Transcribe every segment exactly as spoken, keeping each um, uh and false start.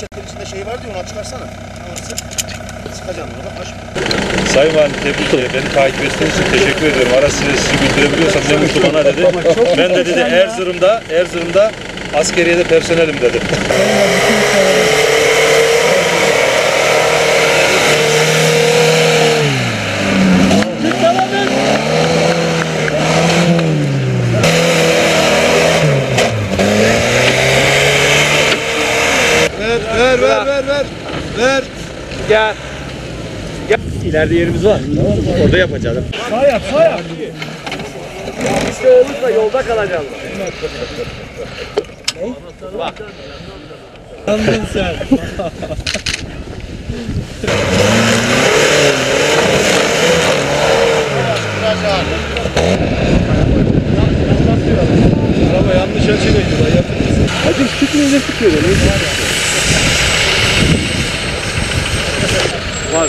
poşetlerin içinde şey var diyor, onu çıkarsana. Orası sıkacağım onu da. Sayın Valim, beni takip ettiğiniz için teşekkür ediyorum. Ara sizi güldürebiliyorsam ne mutlu bana dedi. Ben de dedi Erzurum'da, Erzurum'da askeriyede personelim dedi. Ver. Gel. Gel. İleride yerimiz var. Orada yapacağız. Sağ yap, sağ yap. Yanlış olursa yolda kalacağız. Bak. Yandın sen. Araba yanlış açılıyor. Hadi tutmayınca tutuyor. Var.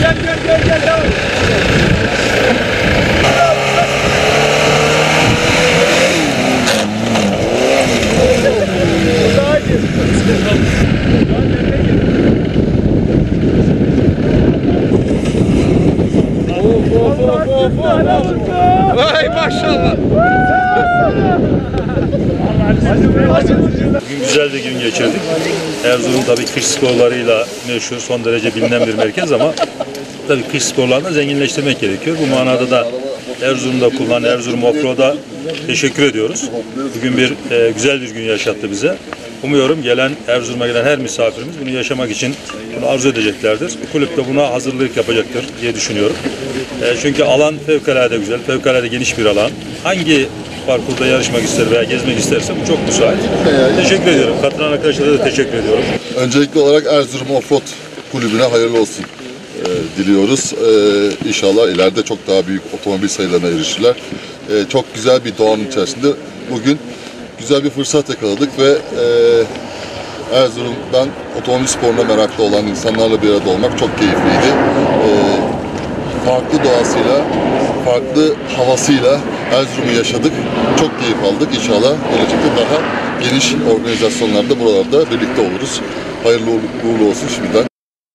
gel gel gel gel gel. Vay maşallah. Güzel bir gün geçirdik. Erzurum tabii kış sporlarıyla meşhur, son derece bilinen bir merkez ama tabii kış sporlarını zenginleştirmek gerekiyor. Bu manada da Erzurum'da kullan, Erzurum Offroad'a teşekkür ediyoruz. Bugün bir e, güzel bir gün yaşattı bize. Umuyorum gelen, Erzurum'a gelen her misafirimiz bunu yaşamak için bunu arzu edeceklerdir. Kulüp de buna hazırlık yapacaktır diye düşünüyorum. E, çünkü alan fevkalade güzel, fevkalade geniş bir alan. Hangi parkurda yarışmak ister veya gezmek isterse bu çok müsait. Teşekkür ediyorum. Katılan arkadaşlara da teşekkür ediyorum. Öncelikli olarak Erzurum Offroad Kulübü'ne hayırlı olsun e, diliyoruz. E, inşallah ileride çok daha büyük otomobil sayılarına erişirler. E, çok güzel bir doğanın içerisinde bugün güzel bir fırsat yakaladık ve e, Erzurum'dan otomobil sporuna meraklı olan insanlarla bir arada olmak çok keyifliydi. E, farklı doğasıyla, farklı havasıyla Erzurum'u yaşadık. Çok keyif aldık. İnşallah gelecekte daha geniş organizasyonlarda buralarda birlikte oluruz. Hayırlı uğurlu olsun şimdiden.